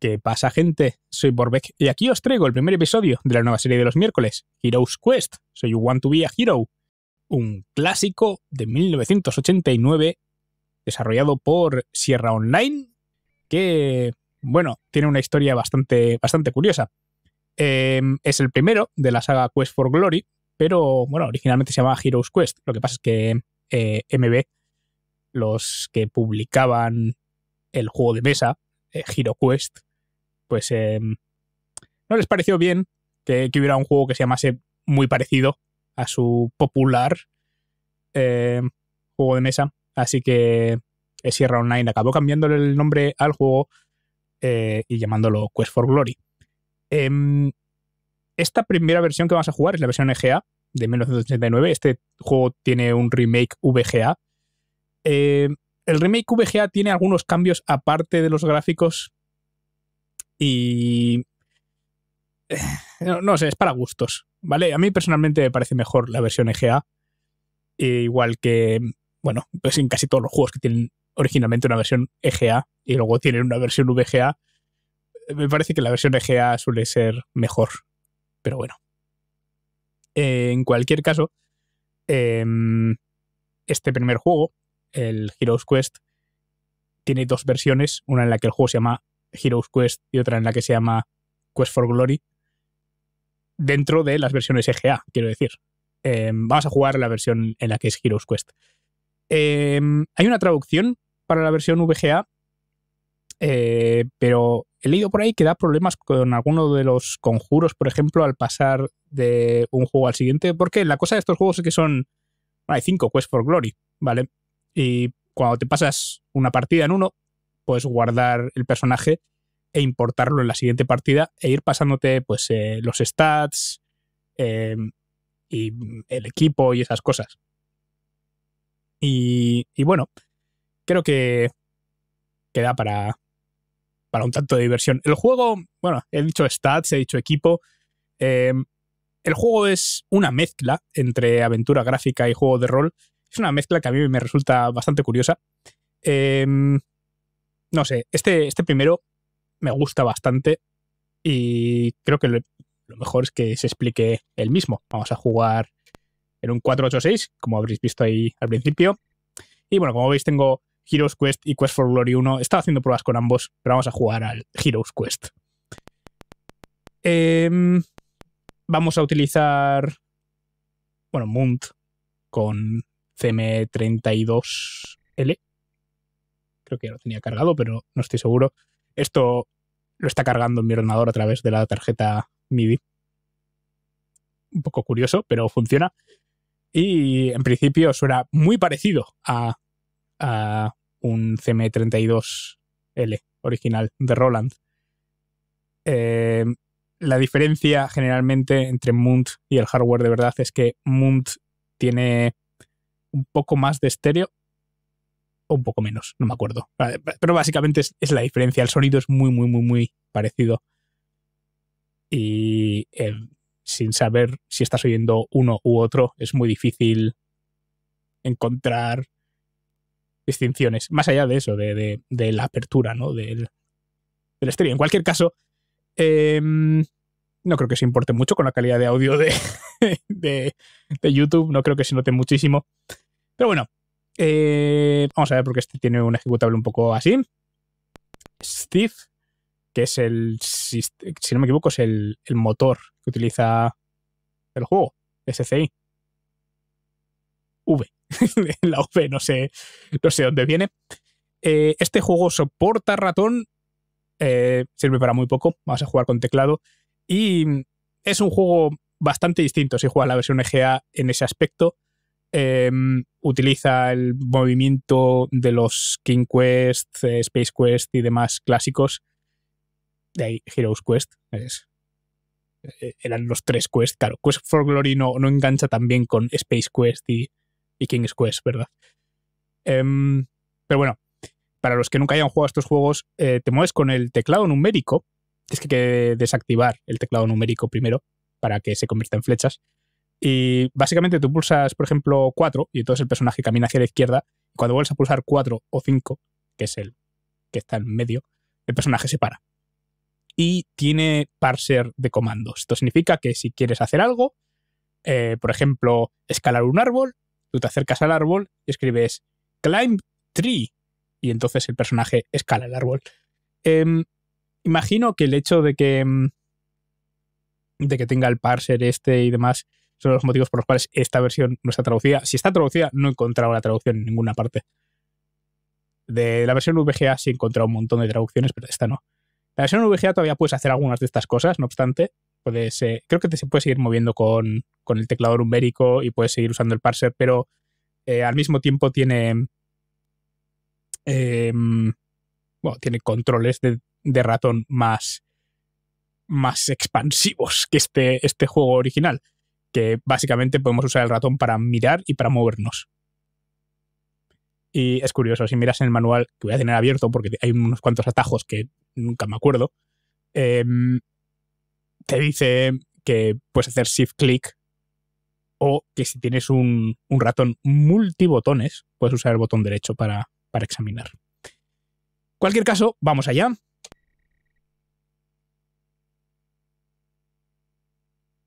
¿Qué pasa, gente? Soy Vorvek y aquí os traigo el primer episodio de la nueva serie de los miércoles, Hero's Quest, So You Want to Be a Hero, un clásico de 1989 desarrollado por Sierra On-Line que, bueno, tiene una historia bastante curiosa. Es el primero de la saga Quest for Glory, pero, bueno, originalmente se llamaba Hero's Quest. Lo que pasa es que MB, los que publicaban el juego de mesa, Hero Quest, pues no les pareció bien que hubiera un juego que se llamase muy parecido a su popular juego de mesa, así que Sierra On-Line acabó cambiándole el nombre al juego y llamándolo Quest for Glory. Esta primera versión que vamos a jugar es la versión EGA de 1989. Este juego tiene un remake VGA. El remake VGA tiene algunos cambios aparte de los gráficos y... No sé, es para gustos, ¿vale? A mí personalmente me parece mejor la versión EGA, igual que, bueno, pues en casi todos los juegos que tienen originalmente una versión EGA y luego tienen una versión VGA, me parece que la versión EGA suele ser mejor, pero bueno. En cualquier caso, este primer juego, el Hero's Quest, tiene dos versiones, una en la que el juego se llama Hero's Quest y otra en la que se llama Quest for Glory, dentro de las versiones EGA, quiero decir. Vamos a jugar la versión en la que es Hero's Quest. Hay una traducción para la versión VGA, pero he leído por ahí que da problemas con alguno de los conjuros, por ejemplo, al pasar de un juego al siguiente, porque la cosa de estos juegos es que son... Bueno, hay 5 Quest for Glory, ¿vale? Y cuando te pasas una partida en uno, puedes guardar el personaje e importarlo en la siguiente partida e ir pasándote pues los stats y el equipo y esas cosas. Y bueno, creo que queda para un tanto de diversión. El juego, bueno, he dicho stats, he dicho equipo. El juego es una mezcla entre aventura gráfica y juego de rol. Es una mezcla que a mí me resulta bastante curiosa. No sé, este primero me gusta bastante y creo que lo mejor es que se explique él mismo. Vamos a jugar en un 486, como habréis visto ahí al principio. Y bueno, como veis tengo Hero's Quest y Quest for Glory 1. Estaba haciendo pruebas con ambos, pero vamos a jugar al Hero's Quest. Vamos a utilizar, bueno, MUNT con CM32L. Creo que ya lo tenía cargado, pero no estoy seguro. Esto lo está cargando en mi ordenador a través de la tarjeta MIDI. Un poco curioso, pero funciona. Y en principio suena muy parecido a un CM32L original de Roland. La diferencia generalmente entre MUNT y el hardware de verdad es que MUNT tiene un poco más de estéreo o un poco menos, no me acuerdo. Pero básicamente es la diferencia. El sonido es muy parecido. Y sin saber si estás oyendo uno u otro, es muy difícil encontrar distinciones. Más allá de eso, de la apertura, ¿no? del estéreo. En cualquier caso, no creo que se importe mucho con la calidad de audio de YouTube. No creo que se note muchísimo. Pero bueno, vamos a ver porque este tiene un ejecutable un poco así. Steve, que es el, si no me equivoco, es el motor que utiliza el juego. SCI. V. La V no sé dónde viene. Este juego soporta ratón. Sirve para muy poco. Vamos a jugar con teclado. Y es un juego bastante distinto si juegas la versión EGA en ese aspecto. Utiliza el movimiento de los King Quest, Space Quest y demás clásicos. De ahí Hero's Quest. Eran los 3 Quest. Claro, Quest for Glory no engancha tan bien con Space Quest y King's Quest, ¿verdad? Pero bueno, para los que nunca hayan jugado estos juegos, te mueves con el teclado numérico. Es que hay que desactivar el teclado numérico primero para que se convierta en flechas. Y básicamente tú pulsas, por ejemplo, 4 y entonces el personaje camina hacia la izquierda. Cuando vuelves a pulsar 4 o 5, que es el que está en medio, el personaje se para. y tiene parser de comandos. Esto significa que si quieres hacer algo, por ejemplo, escalar un árbol, tú te acercas al árbol y escribes climb tree y entonces el personaje escala el árbol. Imagino que el hecho de que tenga el parser este y demás son los motivos por los cuales esta versión no está traducida. Si está traducida, no he encontrado la traducción en ninguna parte. De la versión VGA sí he encontrado un montón de traducciones, pero esta no. La versión VGA todavía puedes hacer algunas de estas cosas, no obstante. Puedes, creo que te puedes seguir moviendo con el teclado numérico y puedes seguir usando el parser, pero al mismo tiempo tiene... bueno, tiene controles de ratón más expansivos que este juego original, que básicamente podemos usar el ratón para mirar y para movernos. Y es curioso, si miras en el manual, que voy a tener abierto porque hay unos cuantos atajos que nunca me acuerdo, te dice que puedes hacer shift-click o que si tienes un ratón multibotones, puedes usar el botón derecho para examinar. En cualquier caso, vamos allá.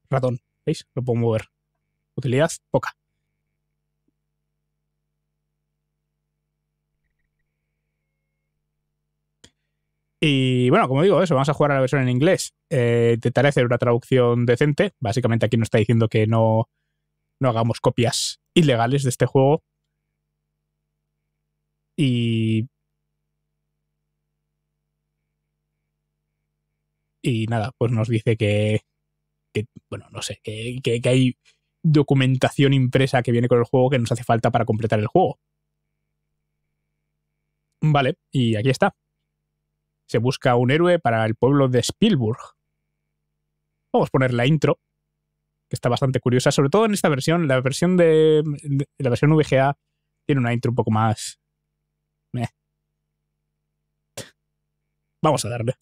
Ratón, ¿veis? Lo puedo mover. Utilidad poca. Y bueno, como digo, eso, vamos a jugar a la versión en inglés. Intentaré hacer una traducción decente. Básicamente aquí nos está diciendo que no hagamos copias ilegales de este juego. Y nada, pues nos dice que bueno, no sé, que hay documentación impresa que viene con el juego que nos hace falta para completar el juego. Vale, y aquí está. Se busca un héroe para el pueblo de Spielburg. Vamos a poner la intro, que está bastante curiosa, sobre todo en esta versión. La versión de la versión VGA tiene una intro un poco más... Vamos a darle.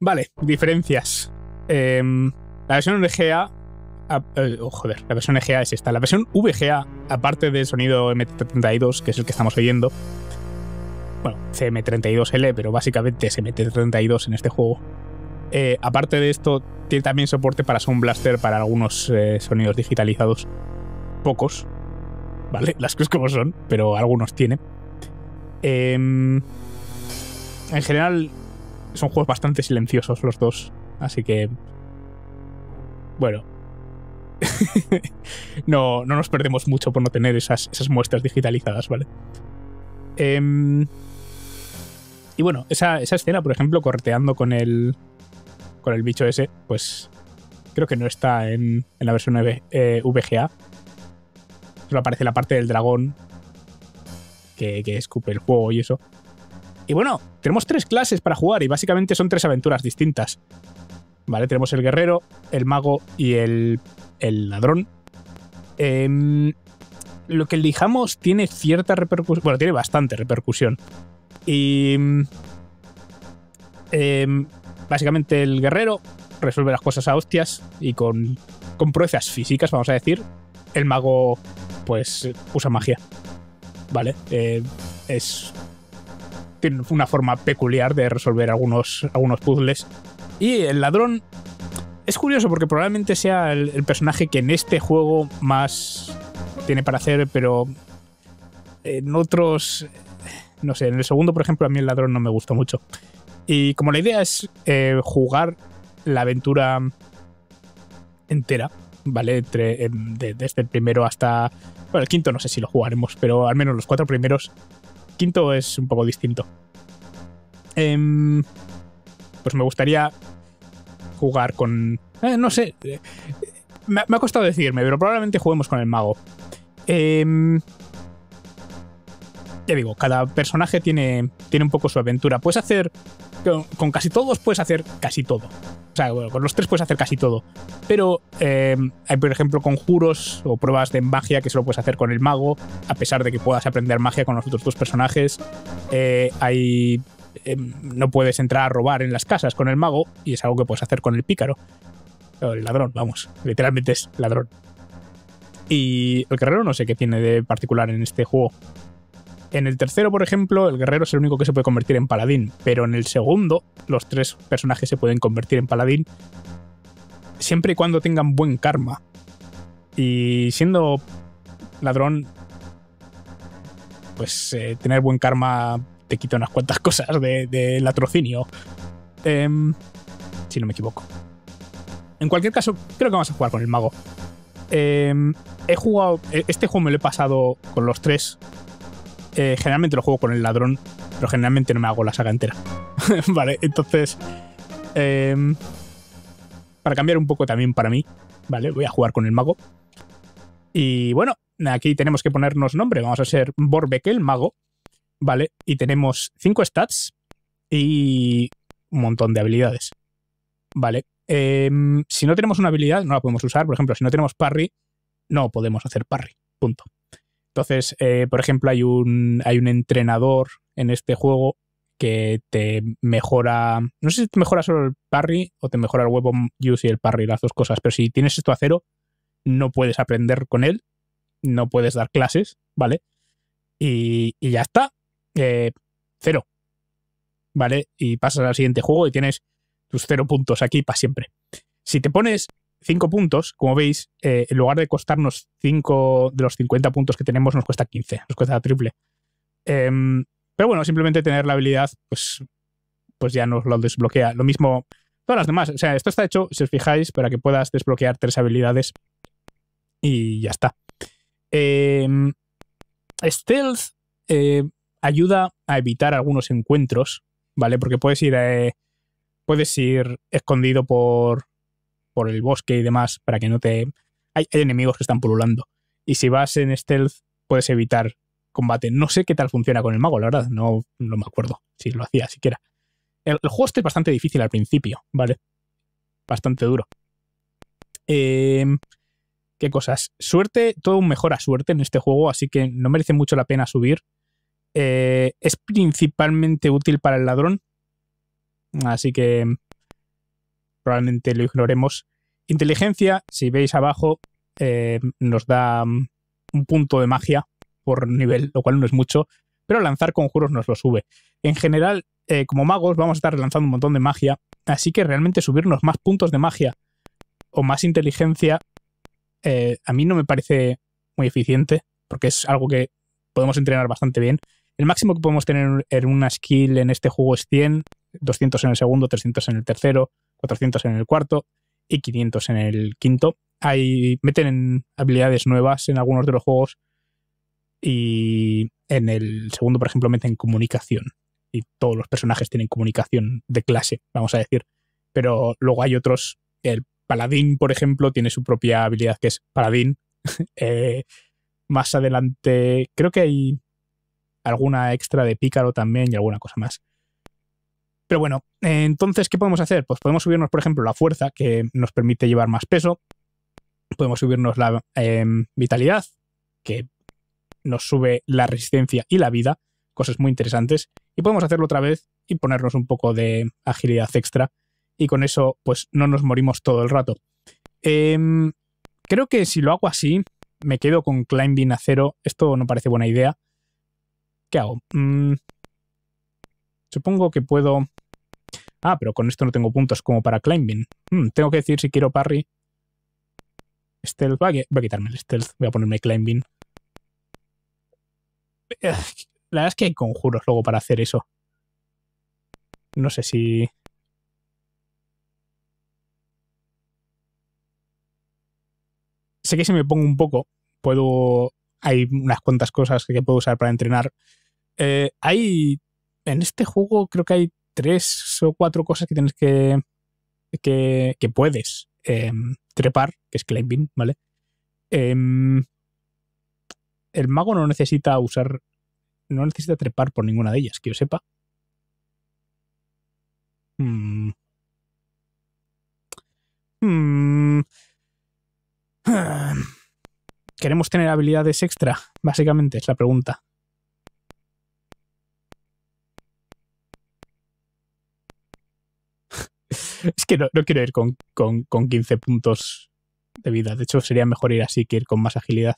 Vale, diferencias. La versión VGA... la versión EGA es esta. La versión VGA, aparte del sonido MT32, que es el que estamos oyendo, bueno, CM32L, pero básicamente es MT32 en este juego. Aparte de esto, tiene también soporte para Sound Blaster, para algunos sonidos digitalizados. Pocos, ¿vale? Las cosas como son, pero algunos tiene. En general... son juegos bastante silenciosos los dos, así que bueno, no nos perdemos mucho por no tener esas muestras digitalizadas, ¿vale? Y bueno, esa escena, por ejemplo, correteando con el bicho ese, pues creo que no está en la versión VGA. Solo aparece la parte del dragón que escupe el juego y eso. Y bueno, tenemos tres clases para jugar y básicamente son tres aventuras distintas. Vale, tenemos el guerrero, el mago y el ladrón. Lo que elijamos tiene cierta repercusión. Bueno, tiene bastante repercusión. Y básicamente el guerrero resuelve las cosas a hostias y con proezas físicas, vamos a decir. El mago, pues, usa magia. Vale, tiene una forma peculiar de resolver algunos puzzles. Y el ladrón es curioso porque probablemente sea el personaje que en este juego más tiene para hacer, pero en otros... no sé, en el segundo, por ejemplo, a mí el ladrón no me gusta mucho. Y como la idea es jugar la aventura entera, ¿vale? Desde el primero hasta... Bueno, el quinto no sé si lo jugaremos, pero al menos los cuatro primeros. Quinto es un poco distinto. Pues me gustaría jugar con... no sé. Me ha costado decidirme, pero probablemente juguemos con el mago. Ya digo, cada personaje tiene un poco su aventura. Puedes hacer... Con casi todos puedes hacer casi todo. O sea, bueno, con los tres puedes hacer casi todo. Pero hay, por ejemplo, conjuros o pruebas de magia que solo puedes hacer con el mago, a pesar de que puedas aprender magia con los otros dos personajes. No puedes entrar a robar en las casas con el mago, y es algo que puedes hacer con el pícaro. O el ladrón, vamos. Literalmente es ladrón. Y el guerrero no sé qué tiene de particular en este juego. En el tercero, por ejemplo, el guerrero es el único que se puede convertir en paladín, pero en el segundo los tres personajes se pueden convertir en paladín siempre y cuando tengan buen karma. Y siendo ladrón, pues tener buen karma te quita unas cuantas cosas de latrocinio, si no me equivoco. En cualquier caso, creo que vamos a jugar con el mago. Este juego me lo he pasado con los tres. Generalmente lo juego con el ladrón, pero generalmente no me hago la saga entera. Vale, entonces para cambiar un poco también para mí, vale, voy a jugar con el mago. Y bueno, aquí tenemos que ponernos nombre. Vamos a ser Vorvek el mago, vale, y tenemos 5 stats y un montón de habilidades, vale. Si no tenemos una habilidad no la podemos usar. Por ejemplo, si no tenemos parry no podemos hacer parry, punto. Entonces, por ejemplo, hay un entrenador en este juego que te mejora... No sé si te mejora solo el parry o te mejora el weapon use y el parry, las dos cosas. Pero si tienes esto a cero, no puedes aprender con él, no puedes dar clases, ¿vale? Y ya está. Cero. ¿Vale? Y pasas al siguiente juego y tienes tus 0 puntos aquí para siempre. Si te pones 5 puntos, como veis, en lugar de costarnos 5 de los 50 puntos que tenemos, nos cuesta 15, nos cuesta triple. Pero bueno, simplemente tener la habilidad, pues ya nos lo desbloquea. Lo mismo todas las demás. O sea, esto está hecho, si os fijáis, para que puedas desbloquear 3 habilidades y ya está. Stealth ayuda a evitar algunos encuentros, ¿vale? Porque puedes ir escondido por el bosque y demás, para que no te... Hay enemigos que están pululando. Y si vas en stealth, puedes evitar combate. No sé qué tal funciona con el mago, la verdad. No me acuerdo si lo hacía siquiera. El juego este es bastante difícil al principio, ¿vale? Bastante duro. ¿Qué cosas? Suerte, todo mejora suerte en este juego, así que no merece mucho la pena subir. Es principalmente útil para el ladrón, así que probablemente lo ignoremos. Inteligencia, si veis abajo, nos da un punto de magia por nivel, lo cual no es mucho, pero lanzar conjuros nos lo sube. En general, como magos, vamos a estar lanzando un montón de magia, así que realmente subirnos más puntos de magia o más inteligencia a mí no me parece muy eficiente, porque es algo que podemos entrenar bastante bien. El máximo que podemos tener en una skill en este juego es 100, 200 en el segundo, 300 en el tercero, 400 en el cuarto y 500 en el quinto. Meten habilidades nuevas en algunos de los juegos, y en el segundo, por ejemplo, meten comunicación, y todos los personajes tienen comunicación de clase, vamos a decir. Pero luego hay otros, el paladín, por ejemplo, tiene su propia habilidad que es paladín. Más adelante creo que hay alguna extra de pícaro también y alguna cosa más. Pero bueno, entonces, ¿qué podemos hacer? Pues podemos subirnos, por ejemplo, la fuerza, que nos permite llevar más peso. Podemos subirnos la vitalidad, que nos sube la resistencia y la vida, cosas muy interesantes. Y podemos hacerlo otra vez y ponernos un poco de agilidad extra. Y con eso, pues no nos morimos todo el rato. Creo que si lo hago así, me quedo con climbing a 0. Esto no parece buena idea. ¿Qué hago? Supongo que puedo... Ah, pero con esto no tengo puntos como para climbing. Tengo que decir si quiero parry. Stealth. Voy a quitarme el stealth. Voy a ponerme climbing. La verdad es que hay conjuros luego para hacer eso. No sé si... sé que si me pongo un poco, puedo... Hay unas cuantas cosas que puedo usar para entrenar. Hay... En este juego creo que hay 3 o 4 cosas que tienes que puedes trepar, que es climbing, ¿vale? El mago no necesita usar... No necesita trepar por ninguna de ellas, que yo sepa. ¿Queremos tener habilidades extra? Básicamente es la pregunta. Es que no quiero ir con 15 puntos de vida. De hecho, sería mejor ir así que ir con más agilidad.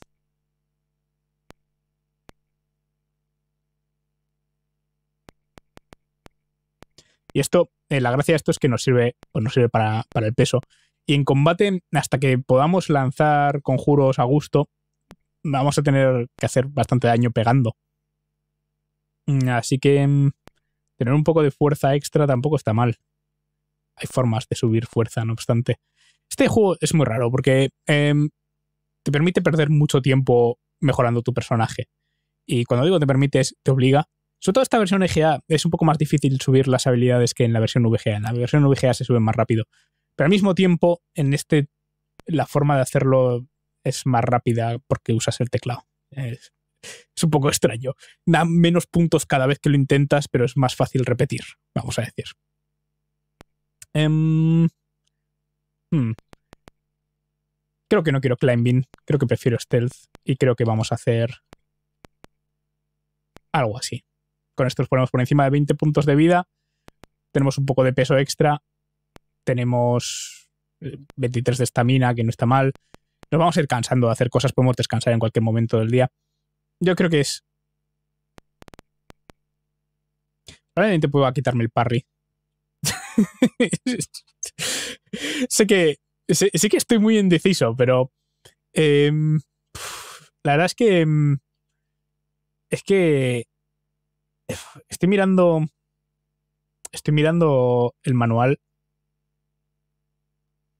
Y esto, la gracia de esto es que nos sirve, pues nos sirve para el peso. Y en combate, hasta que podamos lanzar conjuros a gusto, vamos a tener que hacer bastante daño pegando. Así que tener un poco de fuerza extra tampoco está mal. Hay formas de subir fuerza, no obstante. Este juego es muy raro porque te permite perder mucho tiempo mejorando tu personaje. Y cuando digo te permite, te obliga. Sobre todo esta versión EGA es un poco más difícil subir las habilidades que en la versión VGA. En la versión VGA se suben más rápido. Pero al mismo tiempo, en este, la forma de hacerlo es más rápida porque usas el teclado. Es un poco extraño. Da menos puntos cada vez que lo intentas, pero es más fácil repetir, vamos a decir. Creo que no quiero climbing. Creo que prefiero stealth. Y creo que vamos a hacer algo así. Con esto nos ponemos por encima de 20 puntos de vida. Tenemos un poco de peso extra. Tenemos 23 de estamina, que no está mal. Nos vamos a ir cansando de hacer cosas. Podemos descansar en cualquier momento del día. Yo creo que es... Probablemente puedo quitarme el parry. sé que estoy muy indeciso, pero... la verdad es que... Estoy mirando... Estoy mirando el manual.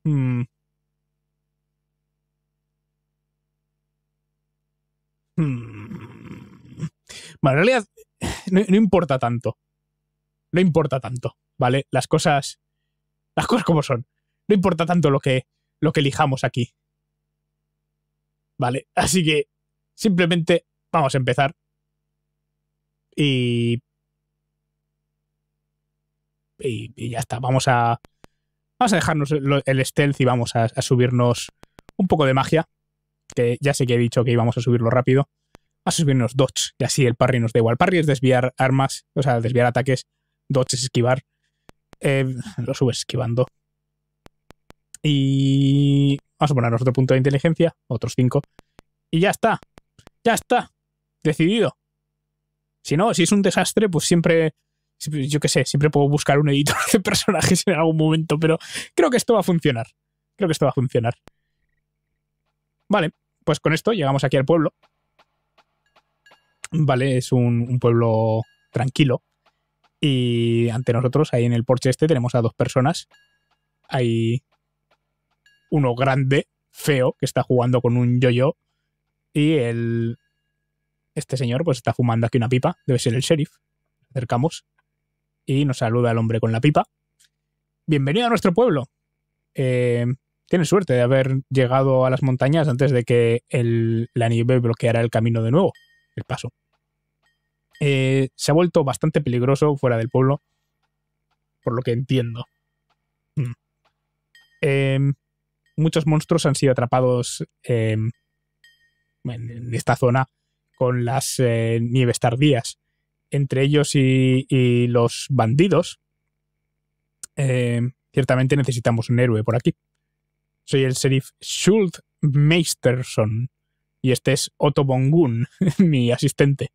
Bueno, en realidad no importa tanto. No importa tanto, ¿vale? Las cosas como son. No importa tanto lo que elijamos aquí. ¿Vale? Así que simplemente vamos a empezar. Y ya está. Vamos a dejarnos el stealth y vamos a subirnos un poco de magia. Que ya sé que he dicho que íbamos a subirlo rápido. Vamos a subirnos dodge. Y así el parry nos da igual. Parry es desviar armas, o sea, desviar ataques. Dodge es esquivar. Lo subes esquivando. Y vamos a ponernos otro punto de inteligencia. Otros 5. Y ya está. Ya está. Decidido. Si no, si es un desastre, pues siempre... Yo qué sé, siempre puedo buscar un editor de personajes en algún momento, pero creo que esto va a funcionar. Creo que esto va a funcionar. Vale, pues con esto llegamos aquí al pueblo. Vale, es un pueblo tranquilo. Y ante nosotros, ahí en el porche este, tenemos a 2 personas. Hay uno grande, feo, que está jugando con un yo-yo. Y este señor pues está fumando aquí una pipa. Debe ser el sheriff. Nos acercamos. Y nos saluda el hombre con la pipa. Bienvenido a nuestro pueblo. Tienes suerte de haber llegado a las montañas antes de que la nieve bloqueara el camino de nuevo, el paso. Se ha vuelto bastante peligroso fuera del pueblo, por lo que entiendo. Muchos monstruos han sido atrapados en esta zona con las nieves tardías. Entre ellos y los bandidos, ciertamente necesitamos un héroe por aquí. Soy el sheriff Schultz Meisterson y este es Otto von Goon, mi asistente.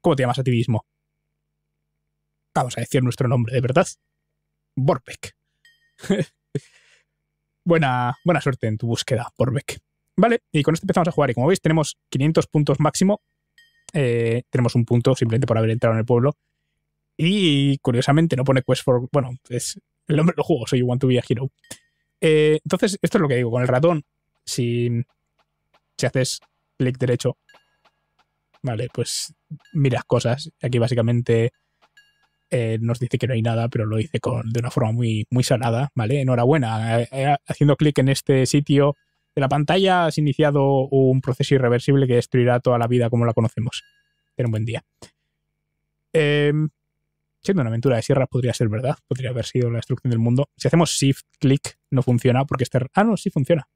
¿Cómo te llamas a ti mismo? Vamos a decir nuestro nombre, de verdad. Vorvek. Buena suerte en tu búsqueda, Vorvek. Vale, y con esto empezamos a jugar y como veis tenemos 500 puntos máximo. Tenemos un punto simplemente por haber entrado en el pueblo. Y curiosamente no pone Quest for... Bueno, es el nombre del juego, soy You Want to Be a Hero. Entonces, esto es lo que digo, con el ratón si haces clic derecho, vale, pues miras cosas. Aquí básicamente nos dice que no hay nada, pero lo dice de una forma muy, muy salada, ¿vale? Enhorabuena, haciendo clic en este sitio de la pantalla has iniciado un proceso irreversible que destruirá toda la vida como la conocemos. Ten un buen día. Siendo una aventura de sierras podría ser verdad, podría haber sido la destrucción del mundo. Si hacemos shift clic no funciona porque este... Ah, no, sí funciona.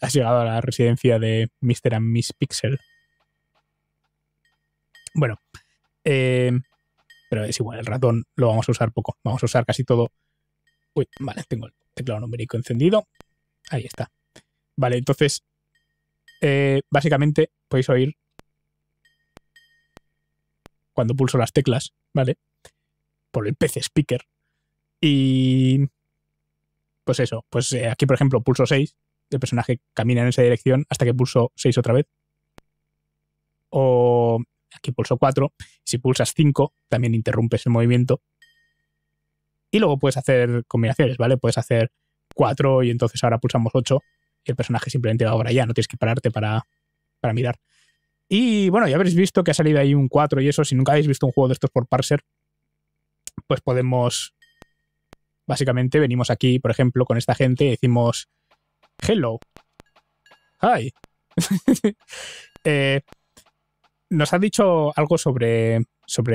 Has llegado a la residencia de Mr. and Miss Pixel. Bueno, pero es igual, el ratón lo vamos a usar poco. Vamos a usar casi todo. Uy, vale, tengo el teclado numérico encendido. Ahí está. Vale, entonces, básicamente podéis oír cuando pulso las teclas, ¿vale? Por el PC Speaker. Y... pues eso, pues aquí por ejemplo pulso 6, el personaje camina en esa dirección hasta que pulso 6 otra vez. O aquí pulso 4, si pulsas 5 también interrumpes el movimiento. Y luego puedes hacer combinaciones, ¿vale? Puedes hacer 4 y entonces ahora pulsamos 8 y el personaje simplemente va ahora ya, no tienes que pararte para mirar. Y bueno, ya habréis visto que ha salido ahí un 4 y eso, si nunca habéis visto un juego de estos por parser, pues podemos... Básicamente venimos aquí, por ejemplo, con esta gente y decimos hello, hi. Nos ha dicho algo sobre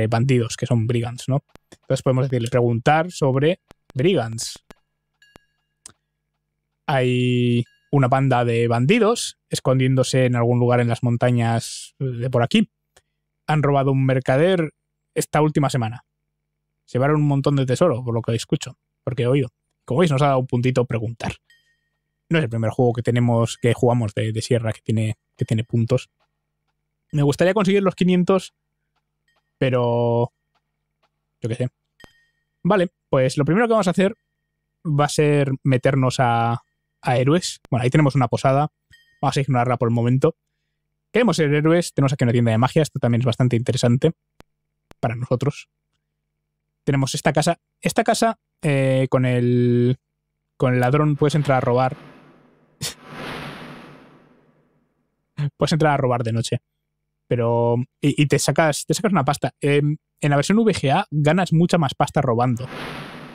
bandidos, que son brigands, ¿no? Entonces podemos decirle, preguntar sobre brigands. Hay una banda de bandidos escondiéndose en algún lugar en las montañas de por aquí. Han robado un mercader esta última semana. Se llevaron un montón de tesoro, por lo que escucho. Porque he oído. Como veis, nos ha dado un puntito preguntar. No es el primer juego que jugamos de sierra que tiene puntos. Me gustaría conseguir los 500, pero... yo qué sé. Vale, pues lo primero que vamos a hacer va a ser meternos a héroes. Bueno, ahí tenemos una posada. Vamos a ignorarla por el momento. Queremos ser héroes. Tenemos aquí una tienda de magia. Esto también es bastante interesante para nosotros. Tenemos esta casa. Esta casa... Con el ladrón puedes entrar a robar. Puedes entrar a robar de noche. Pero... y te sacas una pasta. En la versión VGA ganas mucha más pasta robando.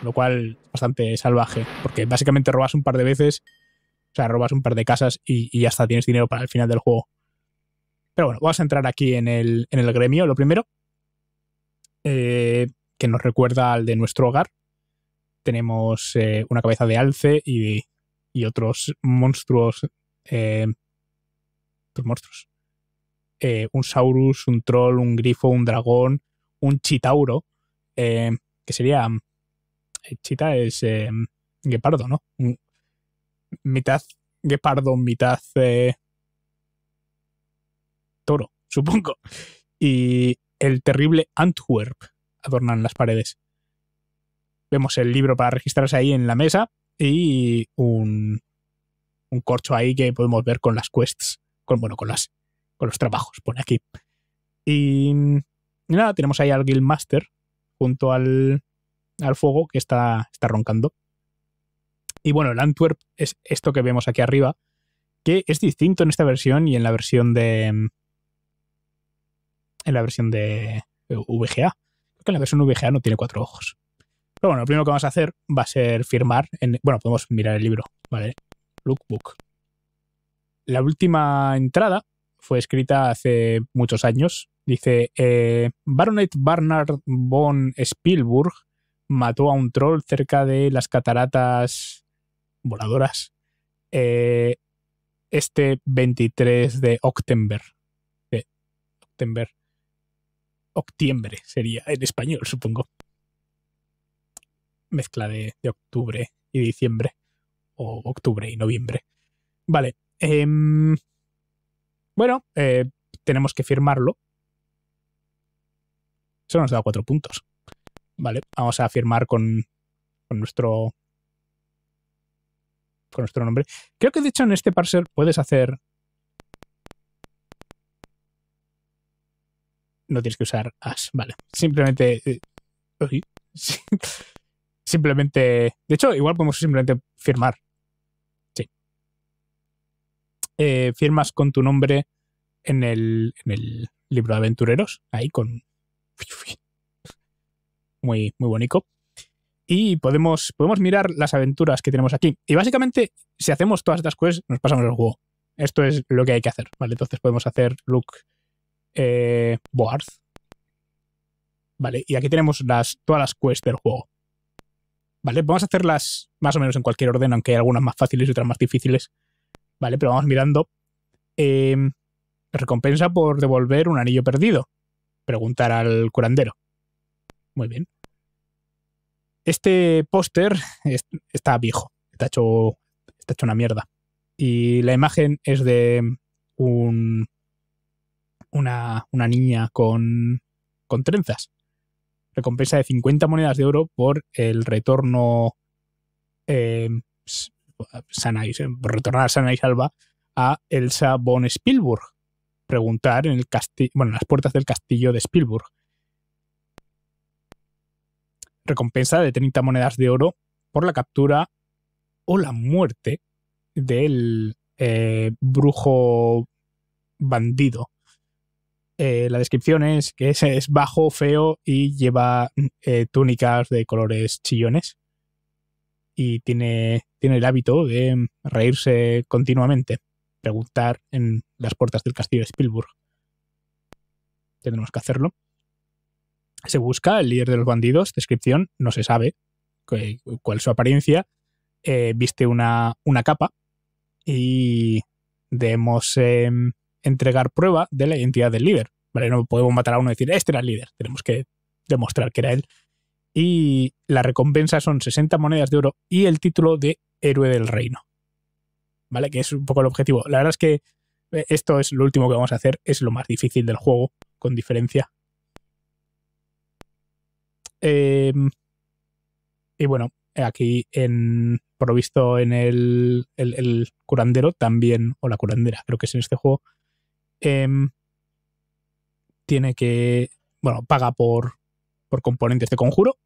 Lo cual es bastante salvaje. Porque básicamente robas un par de veces. O sea, robas un par de casas y hasta tienes dinero para el final del juego. Pero bueno, vamos a entrar aquí en el gremio. Lo primero. Que nos recuerda al de nuestro hogar. Tenemos una cabeza de alce y otros monstruos. Un saurus, un troll, un grifo, un dragón, un chitauro. Que sería... chita es guepardo, ¿no? Mitad guepardo, mitad toro, supongo. Y el terrible Antwerp adornan las paredes. Vemos el libro para registrarse ahí en la mesa y un corcho ahí que podemos ver con las quests, con los trabajos, pone aquí. Y nada, tenemos ahí al Guildmaster junto al fuego que está roncando. Y bueno, el Antwerp es esto que vemos aquí arriba, que es distinto en esta versión y en la versión de... VGA. Creo que en la versión VGA no tiene 4 ojos. Pero bueno, lo primero que vamos a hacer va a ser firmar. Bueno, podemos mirar el libro, ¿vale? Lookbook. La última entrada fue escrita hace muchos años. Dice, Baronet Barnard von Spielburg mató a un troll cerca de las cataratas voladoras este 23 de Octember. Octiembre sería en español, supongo. Mezcla de octubre y diciembre. O octubre y noviembre. Vale. Bueno, tenemos que firmarlo. Eso nos da 4 puntos. Vale, vamos a firmar con nuestro... con nuestro nombre. Creo que de hecho en este parser puedes hacer... No tienes que usar as. Vale. Simplemente... de hecho, igual podemos simplemente firmar firmas con tu nombre en el libro de aventureros, ahí con... Muy, muy bonito. Y podemos mirar las aventuras que tenemos aquí. Y básicamente, si hacemos todas estas quests, nos pasamos el juego. Esto es lo que hay que hacer, ¿vale? Entonces podemos hacer Luke Board. Vale, y aquí tenemos todas las quests del juego. Vale, vamos a hacerlas más o menos en cualquier orden, aunque hay algunas más fáciles y otras más difíciles. Vale, pero vamos mirando. Recompensa por devolver un anillo perdido. Preguntar al curandero. Muy bien. Este póster está viejo. Está hecho una mierda. Y la imagen es de una niña con trenzas. Recompensa de 50 monedas de oro por el retorno sana y salva a Elsa von Spielburg. Preguntar en el castillo, en las puertas del castillo de Spielburg. Recompensa de 30 monedas de oro por la captura o la muerte del brujo bandido. La descripción es que es bajo, feo y lleva túnicas de colores chillones y tiene el hábito de reírse continuamente. Preguntar en las puertas del castillo de Spielburg. Tendremos que hacerlo. Se busca el líder de los bandidos. Descripción, no se sabe cuál es su apariencia. Viste una capa y debemos entregar prueba de la identidad del líder. Vale, no podemos matar a uno y decir, este era el líder. Tenemos que demostrar que era él. Y la recompensa son 60 monedas de oro y el título de héroe del reino. Vale, que es un poco el objetivo. La verdad es que esto es lo último que vamos a hacer. Es lo más difícil del juego, con diferencia. Y bueno, aquí por lo visto en el curandero también, o la curandera, creo que es en este juego, tiene que, bueno, paga por componentes de conjuro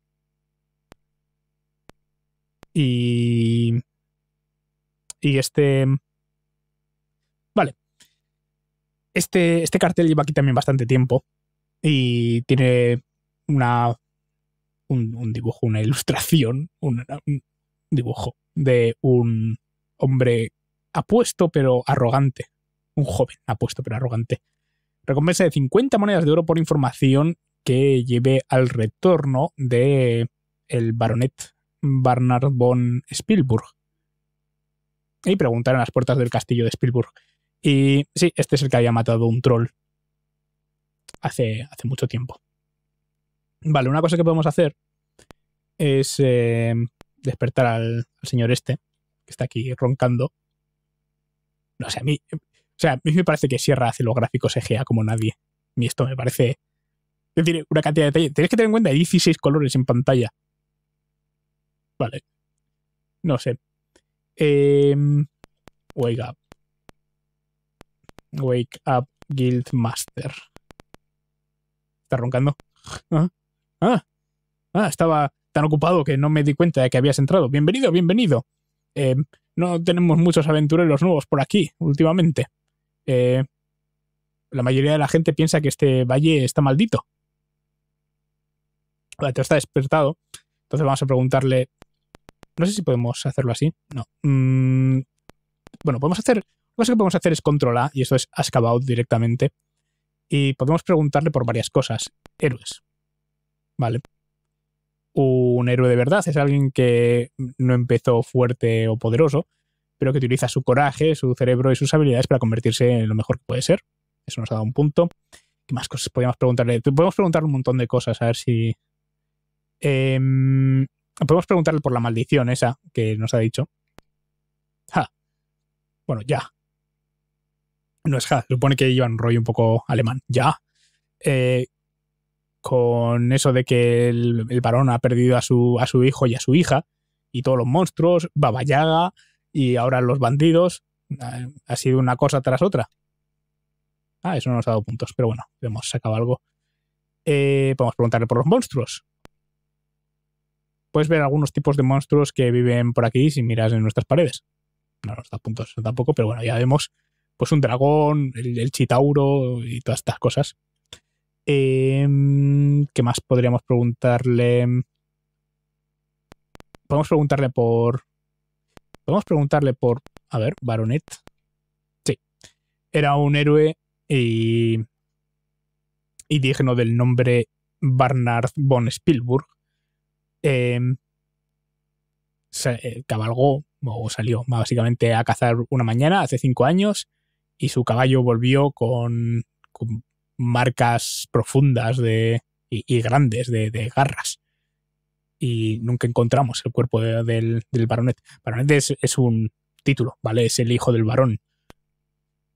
y vale, este cartel lleva aquí también bastante tiempo y tiene un dibujo, una ilustración, un dibujo de un hombre apuesto pero arrogante. Un joven apuesto pero arrogante. Recompensa de 50 monedas de oro por información que lleve al retorno de el Baronet Barnard von Spielburg. Y preguntar en las puertas del castillo de Spielburg. Y sí, este es el que había matado un troll hace mucho tiempo. Vale, una cosa que podemos hacer es despertar al señor este, que está aquí roncando. No sé, a mí me parece que Sierra hace los gráficos EGA como nadie. Y esto me parece... Es decir, una cantidad de detalles. Tenéis que tener en cuenta, hay 16 colores en pantalla. Vale. No sé. Wake up. Wake up, Guildmaster. ¿Está roncando? Estaba tan ocupado que no me di cuenta de que habías entrado. Bienvenido, bienvenido. No tenemos muchos aventureros nuevos por aquí últimamente. La mayoría de la gente piensa que este valle está maldito. Vale, te está despertado. Entonces vamos a preguntarle... No sé si podemos hacerlo así. No. Bueno, podemos hacer... Lo que podemos hacer es control A, y esto es ask about directamente. Y podemos preguntarle por varias cosas. Héroes. Vale. Un héroe de verdad es alguien que no empezó fuerte o poderoso, pero que utiliza su coraje, su cerebro y sus habilidades para convertirse en lo mejor que puede ser. Eso nos ha dado un punto. ¿Qué más cosas podríamos preguntarle? Podemos preguntarle un montón de cosas, a ver si... podemos preguntarle por la maldición esa que nos ha dicho. Ja. Bueno, ya. No es ja, supone que lleva un rollo un poco alemán. Ya. Con eso de que el varón ha perdido a su hijo y a su hija, y todos los monstruos, Baba Yaga, y ahora los bandidos, ha sido una cosa tras otra. Ah, eso no nos ha dado puntos, pero bueno, hemos sacado algo. Podemos preguntarle por los monstruos. Puedes ver algunos tipos de monstruos que viven por aquí si miras en nuestras paredes. No nos da puntos tampoco, pero bueno, ya vemos pues un dragón, el chitauro y todas estas cosas. ¿Qué más podríamos preguntarle? Podemos preguntarle por... A ver, Baronet. Sí. Era un héroe y digno del nombre Barnard von Spielburg. Cabalgó, o salió básicamente a cazar una mañana hace 5 años, y su caballo volvió con marcas profundas y grandes de garras. Y nunca encontramos el cuerpo del baronet. Baronet es un título, ¿vale? Es el hijo del barón.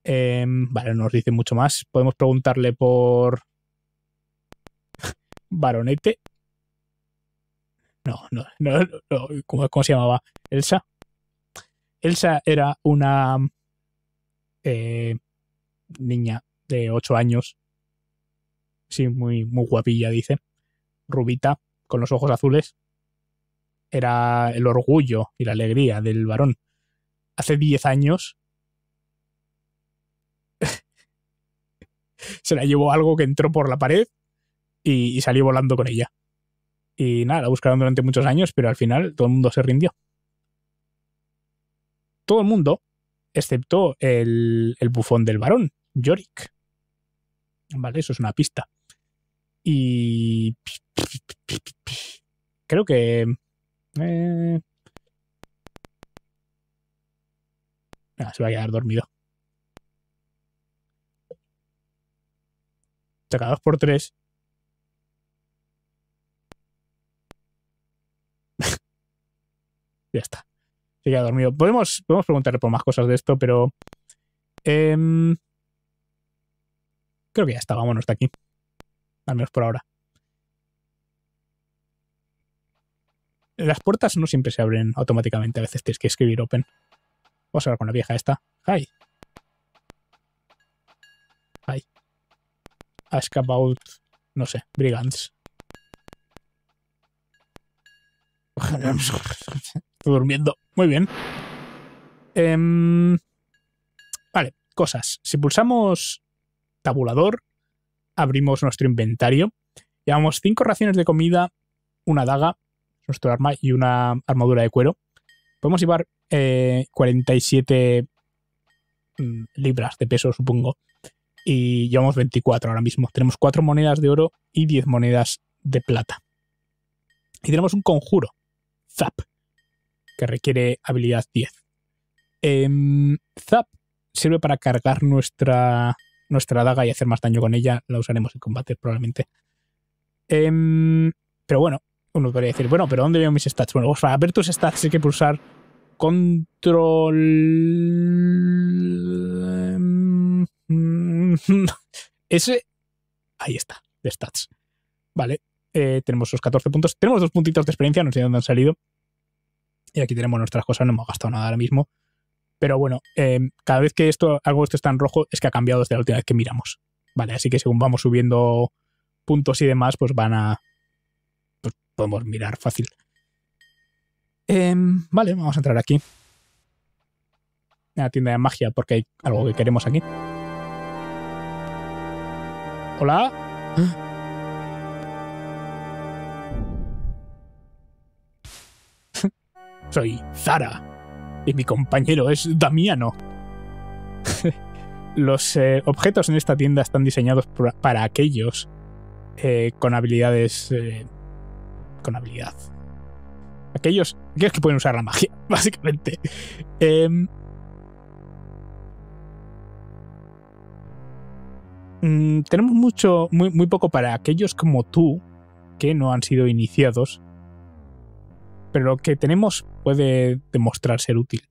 Vale, no nos dice mucho más. Podemos preguntarle por... Baronete. No. ¿Cómo se llamaba? Elsa. Elsa era una niña de 8 años. Sí, muy, muy guapilla, dice. Rubita, con los ojos azules. Era el orgullo y la alegría del varón. Hace 10 años se la llevó algo que entró por la pared y salió volando con ella. Y nada, la buscaron durante muchos años, pero al final todo el mundo se rindió. Todo el mundo, excepto el bufón del varón, Yorick. Vale, eso es una pista. Y... creo que... se va a quedar dormido. Saca 2x3. Ya está. Se queda dormido. Podemos preguntarle por más cosas de esto, pero... creo que ya está. Vámonos de aquí. Al menos por ahora. Las puertas no siempre se abren automáticamente. A veces tienes que escribir open. Vamos a hablar con la vieja esta. Hi. Hi. Ask about... no sé. Brigands. Estoy durmiendo. Muy bien. Vale. Cosas. Si pulsamos tabulador, abrimos nuestro inventario. Llevamos 5 raciones de comida, una daga, nuestro arma, y una armadura de cuero. Podemos llevar 47 libras de peso, supongo. Y llevamos 24 ahora mismo. Tenemos 4 monedas de oro y 10 monedas de plata. Y tenemos un conjuro, Zap, que requiere habilidad 10. Zap sirve para cargar nuestra daga y hacer más daño con ella. La usaremos en combate probablemente. Pero bueno, uno podría decir, bueno, ¿pero dónde veo mis stats? Bueno, para ver tus stats hay que pulsar control... S. Ahí está, de stats. Vale, tenemos los 14 puntos. Tenemos 2 puntitos de experiencia, no sé de dónde han salido. Y aquí tenemos nuestras cosas, no hemos gastado nada ahora mismo. Pero bueno, cada vez que algo está en rojo es que ha cambiado desde la última vez que miramos. Vale, así que según vamos subiendo puntos y demás, pues podemos mirar fácil. Vale, vamos a entrar aquí. A la tienda de magia, porque hay algo que queremos aquí. Hola. Soy Zara y mi compañero es Damiano. Los objetos en esta tienda están diseñados para aquellos con habilidades... con habilidad. Aquellos que pueden usar la magia, básicamente. Tenemos muy poco para aquellos como tú que no han sido iniciados, pero lo que tenemos puede demostrar ser útil.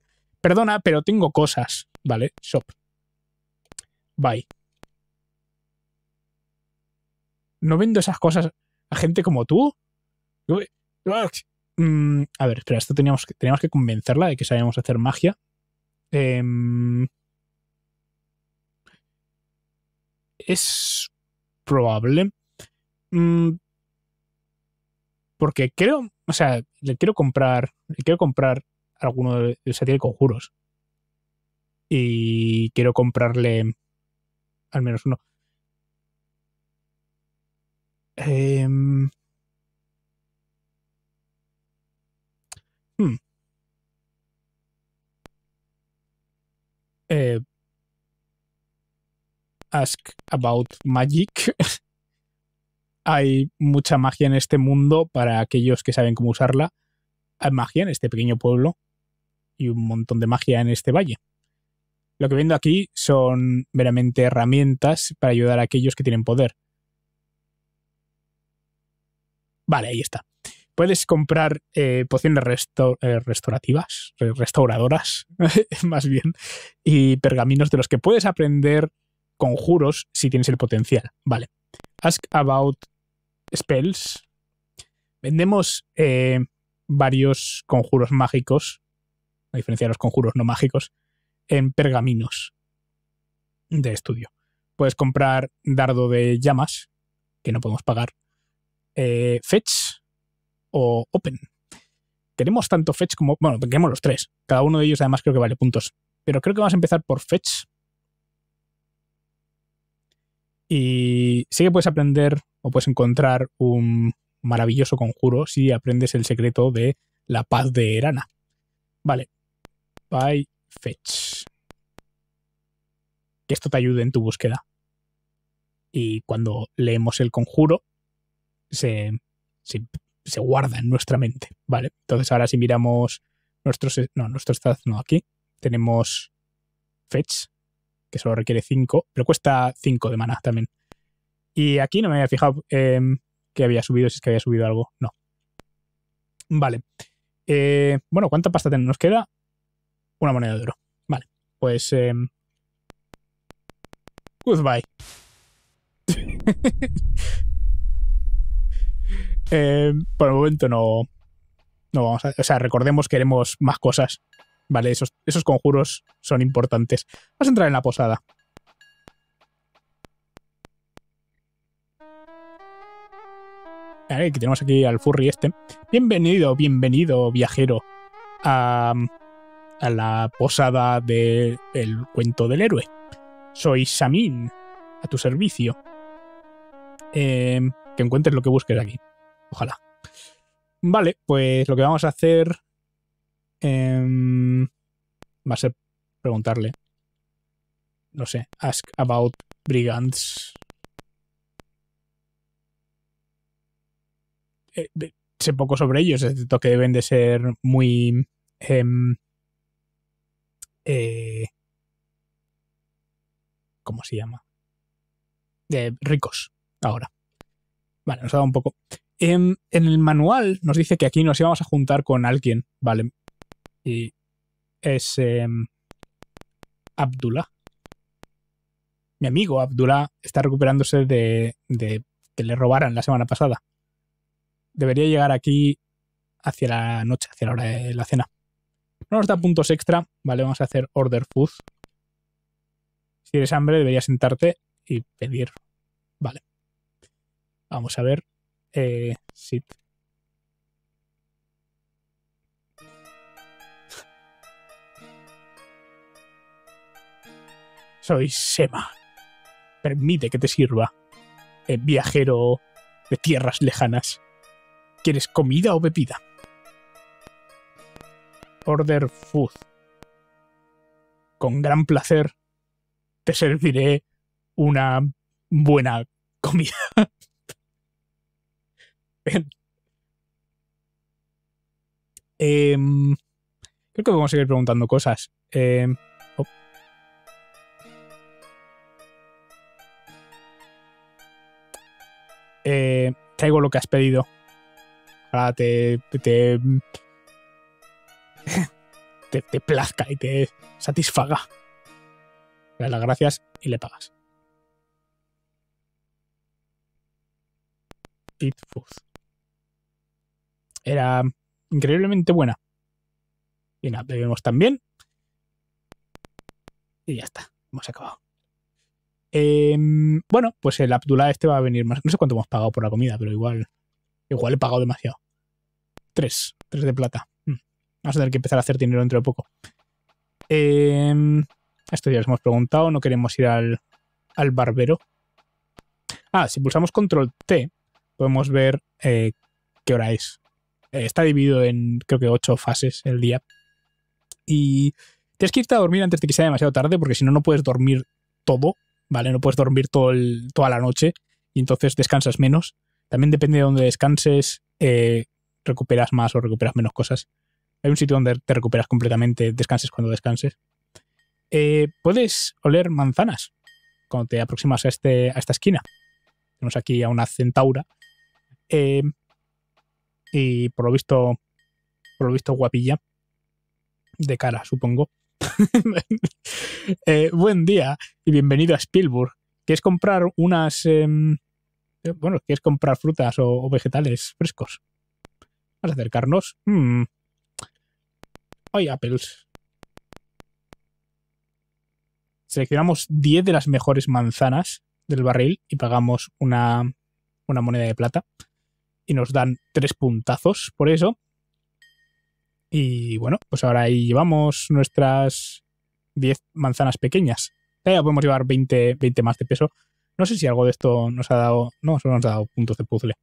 Perdona, pero tengo cosas. Vale, shop. Bye. No vendo esas cosas a gente como tú. A ver, espera, esto teníamos que convencerla de que sabíamos hacer magia. Es probable. Porque creo... o sea, le quiero comprar alguno de... o sea, tiene conjuros. y quiero comprarle al menos uno. Ask about magic. Hay mucha magia en este mundo para aquellos que saben cómo usarla. Hay magia en este pequeño pueblo y un montón de magia en este valle. Lo que vendo aquí son meramente herramientas para ayudar a aquellos que tienen poder. Vale, ahí está. Puedes comprar pociones restauradoras, más bien, y pergaminos de los que puedes aprender conjuros si tienes el potencial. Vale. Ask about spells. Vendemos varios conjuros mágicos, a diferencia de los conjuros no mágicos, en pergaminos de estudio. Puedes comprar dardo de llamas, que no podemos pagar, fetch o open. Tenemos tanto fetch como... Bueno, tenemos los tres. Cada uno de ellos además creo que vale puntos. Pero creo que vamos a empezar por fetch. Y sí que puedes aprender o puedes encontrar un maravilloso conjuro si aprendes el secreto de la paz de Erana. Vale. By fetch. Que esto te ayude en tu búsqueda. Y cuando leemos el conjuro se guarda en nuestra mente. Vale. Entonces ahora si miramos nuestro stats, aquí tenemos fetch, que solo requiere 5, pero cuesta 5 de maná también. Y aquí no me había fijado que había subido, si es que había subido algo. No. Vale. Bueno, ¿cuánta pasta nos queda? Una moneda de oro. Vale. Pues... goodbye. Por el momento no vamos a... O sea, recordemos que haremos más cosas. Vale, esos conjuros son importantes. Vamos a entrar en la posada. Vale, que tenemos aquí al furry este. Bienvenido, bienvenido, viajero, a la posada del cuento del héroe. Soy Samin, a tu servicio. Que encuentres lo que busques aquí. Ojalá. Vale, pues lo que vamos a hacer... va a ser preguntarle, no sé, ask about brigands. Sé poco sobre ellos, excepto que deben de ser muy ¿cómo se llama? Ricos ahora. Vale, nos ha dado un poco. En el manual nos dice que aquí nos íbamos a juntar con alguien, vale. Y es Abdullah. Mi amigo Abdullah está recuperándose de que le robaran la semana pasada. Debería llegar aquí hacia la noche, hacia la hora de la cena. No nos da puntos extra. Vale, vamos a hacer order food. Si tienes hambre deberías sentarte y pedir. Vale. Vamos a ver. Sit. Soy Sema. Permite que te sirva, viajero de tierras lejanas. ¿Quieres comida o bebida? Order food. Con gran placer te serviré una buena comida. Creo que podemos seguir preguntando cosas. Traigo lo que has pedido. Ahora te plazca y te satisfaga. Le das las gracias y le pagas. Eat food. Era increíblemente buena. Y nada, bebemos también. Y ya está. Hemos acabado. Bueno, pues el Abdullah este va a venir más. No sé cuánto hemos pagado por la comida, pero igual he pagado demasiado. 3 de plata. Vamos a tener que empezar a hacer dinero dentro de poco. Esto ya os hemos preguntado, no queremos ir al barbero. Ah, si pulsamos control T podemos ver qué hora es. Está dividido en creo que 8 fases el día. Y tienes que irte a dormir antes de que sea demasiado tarde, porque si no, no puedes dormir todo, ¿vale? No puedes dormir toda la noche y entonces descansas menos. También depende de dónde descanses, recuperas más o recuperas menos cosas. Hay un sitio donde te recuperas completamente, descanses cuando descanses. Puedes oler manzanas cuando te aproximas a esta esquina. Tenemos aquí a una centaura. Y por lo visto guapilla. De cara, supongo. Buen día y bienvenido a Spielburg. ¿Quieres comprar ¿quieres comprar frutas o vegetales frescos? Vamos a acercarnos. Hay apples. Seleccionamos 10 de las mejores manzanas del barril y pagamos una moneda de plata. Y nos dan 3 puntazos por eso. Y bueno, pues ahora ahí llevamos nuestras 10 manzanas pequeñas. Ya podemos llevar 20 más de peso. No sé si algo de esto nos ha dado... No, solo nos ha dado puntos de puzzle.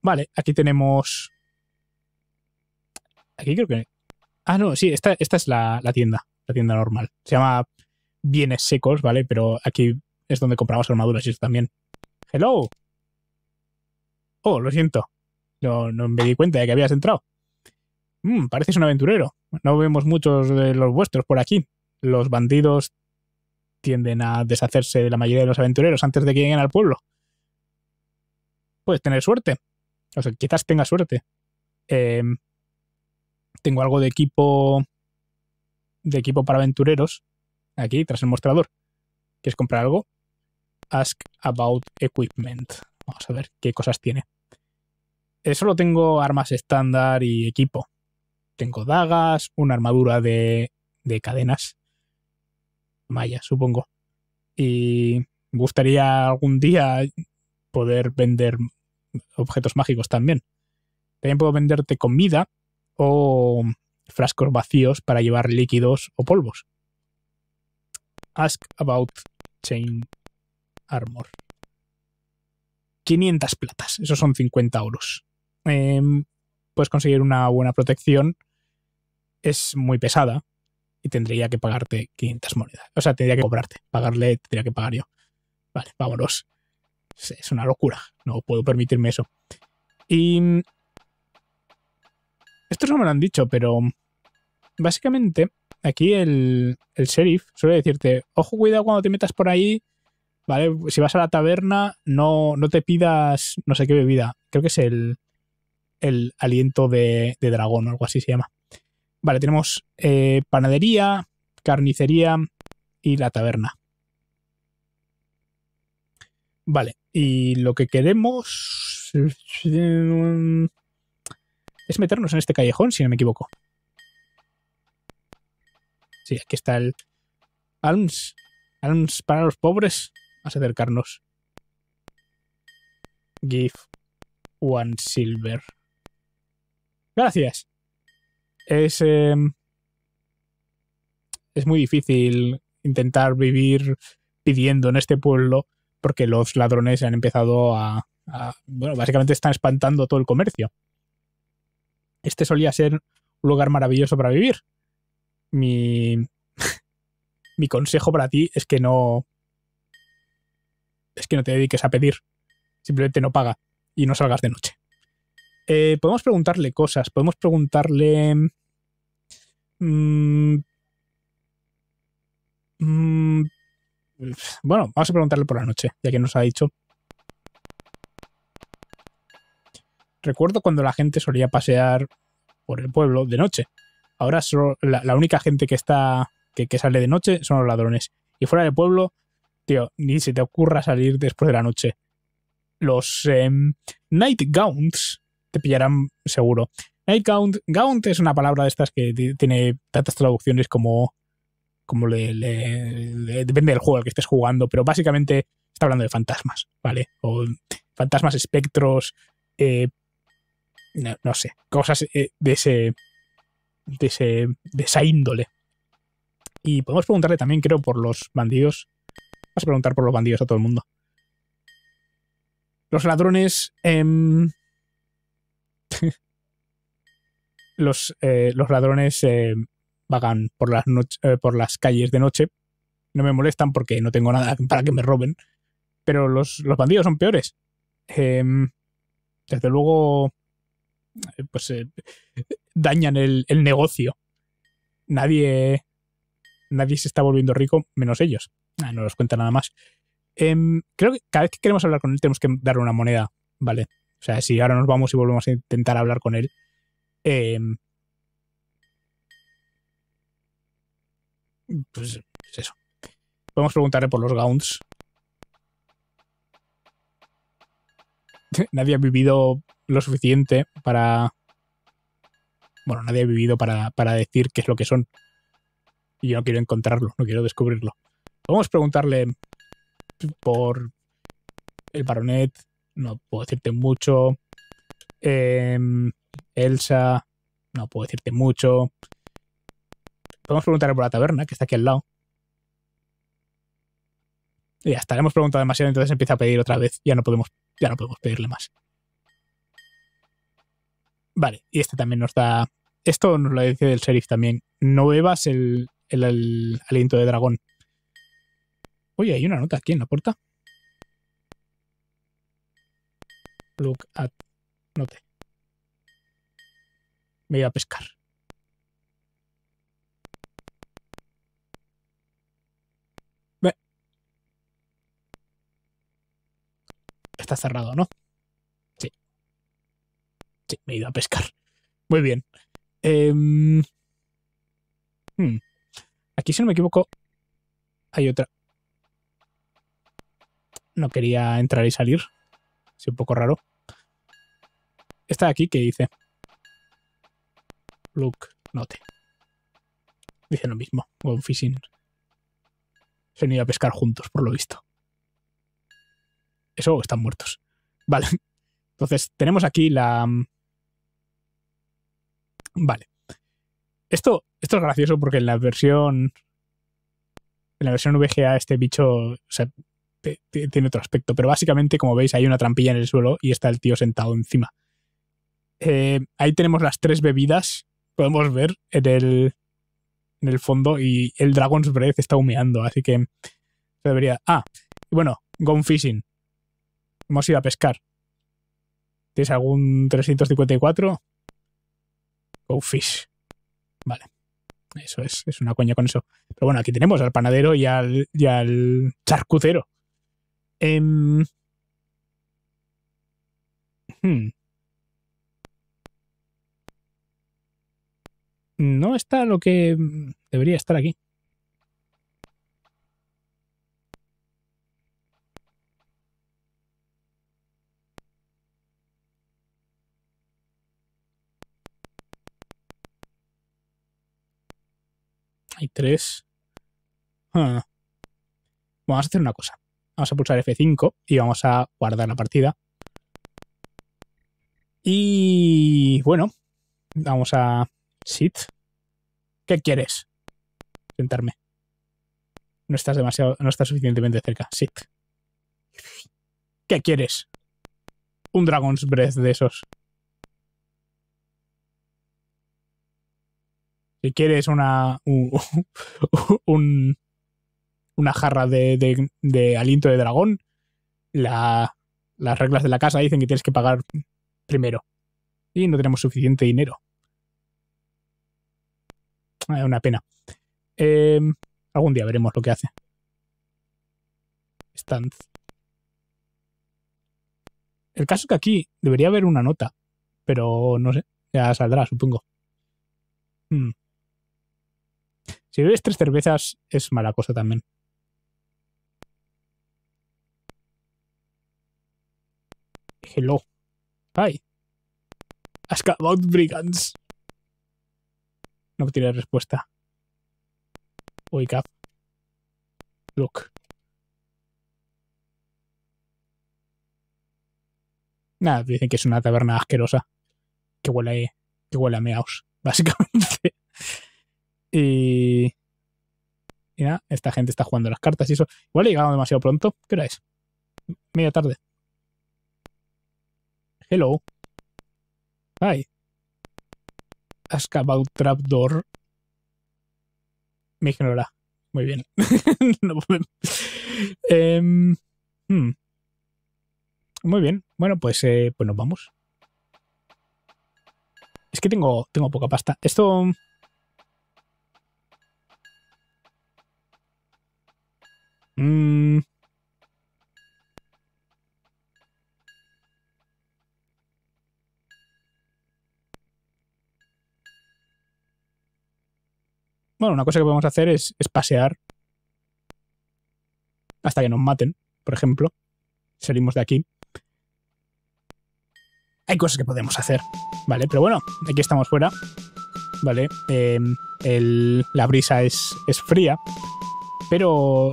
Vale, aquí tenemos... Aquí creo que... Ah, no, sí, esta es la tienda. La tienda normal. Se llama Bienes Secos, ¿vale? Pero aquí es donde compramos armaduras y eso también. ¡Hello! Oh, lo siento. No me di cuenta de que habías entrado. Pareces un aventurero. No vemos muchos de los vuestros por aquí. Los bandidos tienden a deshacerse de la mayoría de los aventureros antes de que lleguen al pueblo. Puedes tener suerte. O sea, quizás tenga suerte. Tengo algo de equipo... para aventureros. Aquí, tras el mostrador. ¿Quieres comprar algo? Ask about equipment. Vamos a ver qué cosas tiene. Solo tengo armas estándar y equipo. Tengo dagas, una armadura de cadenas. Maya, supongo. Y me gustaría algún día poder vender objetos mágicos también. También puedo venderte comida o frascos vacíos para llevar líquidos o polvos. Ask about chain armor. 500 platas. Esos son 50 euros. Puedes conseguir una buena protección. Es muy pesada y tendría que pagarte 500 monedas. O sea, tendría que cobrarte. Pagarle tendría que pagar yo. Vale, vámonos. Es una locura. No puedo permitirme eso. Y... Estos no me lo han dicho, pero... Básicamente, aquí el sheriff suele decirte, ojo, cuidado cuando te metas por ahí, ¿vale? Si vas a la taberna, no te pidas no sé qué bebida. Creo que es el aliento de dragón o algo así se llama. Vale, tenemos panadería, carnicería y la taberna. Vale, y lo que queremos es meternos en este callejón, si no me equivoco. Sí, aquí está el... Alms para los pobres. Vamos a acercarnos. Give one silver. Gracias. Es muy difícil intentar vivir pidiendo en este pueblo porque los ladrones han empezado a... Bueno, básicamente están espantando todo el comercio. Este solía ser un lugar maravilloso para vivir. Mi consejo para ti es que no te dediques a pedir. Simplemente no paga y no salgas de noche. Podemos preguntarle cosas. Podemos preguntarle... bueno, vamos a preguntarle por la noche, ya que nos ha dicho. Recuerdo cuando la gente solía pasear por el pueblo de noche. Ahora solo la única gente que está... Que sale de noche son los ladrones. Y fuera del pueblo, tío, ni se te ocurra salir después de la noche. Los Night Gaunts te pillarán seguro. Night Gaunt es una palabra de estas que tiene tantas traducciones como depende del juego al que estés jugando, pero básicamente está hablando de fantasmas, ¿vale? O fantasmas, espectros, no sé, cosas de esa índole. Y podemos preguntarle también, creo, por los bandidos. Vamos a preguntar por los bandidos a todo el mundo. Los ladrones... los ladrones vagan por las, por las calles de noche. No me molestan porque no tengo nada para que me roben. Pero los bandidos son peores. Desde luego... pues dañan el negocio. Nadie se está volviendo rico menos ellos. Ah, no nos cuenta nada más. Creo que cada vez que queremos hablar con él tenemos que darle una moneda, ¿vale? O sea, si ahora nos vamos y volvemos a intentar hablar con él, pues eso. Podemos preguntarle por los Gaunts. Nadie ha vivido lo suficiente para... Bueno, nadie ha vivido para decir qué es lo que son. Y yo no quiero encontrarlo, no quiero descubrirlo. Podemos preguntarle por el baronet. No puedo decirte mucho. Elsa. No puedo decirte mucho. Podemos preguntarle por la taberna, que está aquí al lado. Y ya está, le hemos preguntado demasiado, entonces empieza a pedir otra vez. Ya no podemos pedirle más. Vale, y este también nos da... Esto nos lo dice el sheriff también. No bebas el aliento de dragón. Oye, hay una nota aquí en la puerta. Look at... Note. Me iba a pescar. Está cerrado, ¿no? Sí. Sí, me he ido a pescar. Muy bien. Aquí, si no me equivoco, hay otra. No quería entrar y salir. Es un poco raro. Esta de aquí que dice... Look, note. Dice lo mismo. Go fishing. Se han ido a pescar juntos, por lo visto. Eso, están muertos. Vale. Entonces, tenemos aquí la... Vale. Esto es gracioso porque en la versión... En la versión VGA este bicho... O sea, tiene otro aspecto. Pero básicamente, como veis, hay una trampilla en el suelo y está el tío sentado encima. Ahí tenemos las tres bebidas. Podemos ver en el fondo. Y el Dragon's Breath está humeando. Así que... Se debería... Ah, bueno. Gone fishing. Hemos ido a pescar. ¿Tienes algún 354? Go fish. Vale. Eso es una coña con eso. Pero bueno, aquí tenemos al panadero y al charcucero. No está lo que debería estar aquí. Hay tres. Vamos a hacer una cosa. Vamos a pulsar F5 y vamos a guardar la partida. Y bueno, vamos a... Sit. ¿Qué quieres? Sentarme. No estás suficientemente cerca. Sit. ¿Qué quieres? Un Dragon's Breath de esos. Si quieres una jarra de aliento de dragón, las reglas de la casa dicen que tienes que pagar primero. Y no tenemos suficiente dinero. Es una pena. Algún día veremos lo que hace. Stand. El caso es que aquí debería haber una nota, pero no sé, ya saldrá, supongo. Si bebes tres cervezas es mala cosa también. Hello. Hi. Ask about brigands. No obtiene respuesta. Wake up. Look. Nada, dicen que es una taberna asquerosa. Que huele a meaos, básicamente. Y... Y nada, esta gente está jugando las cartas y eso. Igual he llegado demasiado pronto. ¿Qué hora es? Media tarde. Hello. Hi. Ask about trapdoor. Me ignora. Muy bien. No, muy bien. Bueno, pues nos vamos. Es que tengo poca pasta. Esto... Bueno, una cosa que podemos hacer es pasear hasta que nos maten, por ejemplo. Salimos de aquí. Hay cosas que podemos hacer, ¿vale? Pero bueno, aquí estamos fuera, ¿vale? La brisa es fría, pero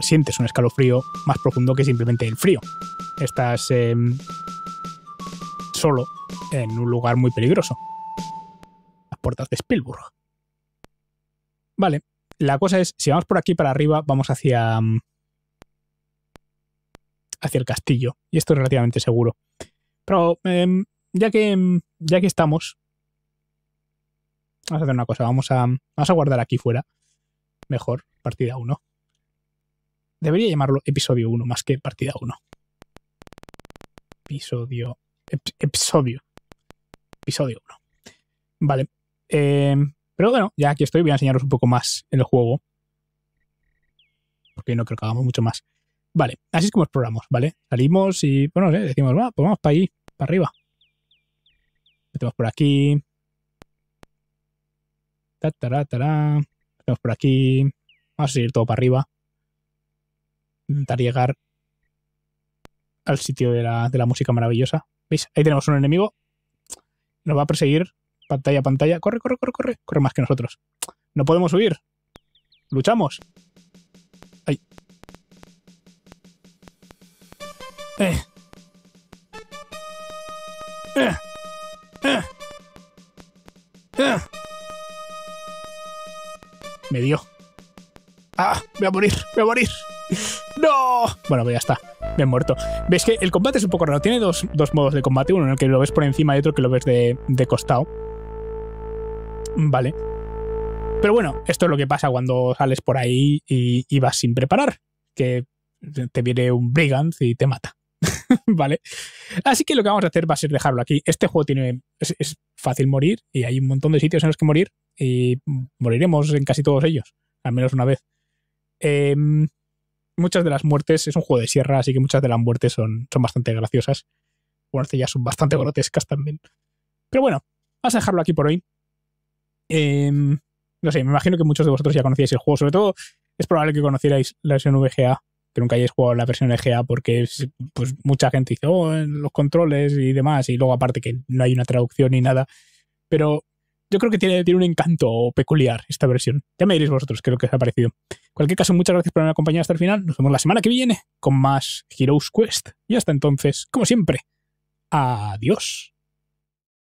sientes un escalofrío más profundo que simplemente el frío. Estás solo en un lugar muy peligroso. Las puertas de Spielburg. Vale, la cosa es, si vamos por aquí para arriba, vamos hacia el castillo. Y esto es relativamente seguro. Pero ya que estamos, vamos a hacer una cosa. Vamos a guardar aquí fuera. Mejor, partida 1. Debería llamarlo episodio 1 más que partida 1. Episodio 1. Vale. Pero bueno, ya aquí estoy, voy a enseñaros un poco más en el juego. Porque no creo que hagamos mucho más. Vale, así es como exploramos, ¿vale? Salimos y, bueno, no sé, decimos, ah, pues vamos para allí, para arriba. Metemos por aquí. Tatará. Metemos por aquí. Vamos a seguir todo para arriba. Intentar llegar al sitio de la música maravillosa. ¿Veis? Ahí tenemos un enemigo. Nos va a perseguir. Pantalla, pantalla. Corre, corre, corre, corre. Corre más que nosotros. No podemos huir. Luchamos. Ay. Me dio. ¡Ah! Voy a morir, voy a morir. ¡No! Bueno, pues ya está. Me he muerto. Veis que el combate es un poco raro. Tiene dos modos de combate. Uno en el que lo ves por encima y otro que lo ves de costado. Vale. Pero bueno, esto es lo que pasa cuando sales por ahí y vas sin preparar. Que te viene un brigand y te mata. Vale. Así que lo que vamos a hacer va a ser dejarlo aquí. Este juego es fácil morir y hay un montón de sitios en los que morir y moriremos en casi todos ellos. Al menos una vez. Muchas de las muertes, es un juego de sierra, así que muchas de las muertes son bastante graciosas. Bueno, ya son bastante grotescas también. Pero bueno, vamos a dejarlo aquí por hoy. No sé, me imagino que muchos de vosotros ya conocíais el juego. Sobre todo, es probable que conocierais la versión VGA, que nunca hayáis jugado la versión EGA, porque pues, mucha gente dice, oh, los controles y demás, y luego aparte que no hay una traducción ni nada. Pero yo creo que tiene un encanto peculiar esta versión. Ya me diréis vosotros qué es lo que os ha parecido. En cualquier caso, muchas gracias por haberme acompañado hasta el final. Nos vemos la semana que viene con más Hero's Quest. Y hasta entonces, como siempre, adiós.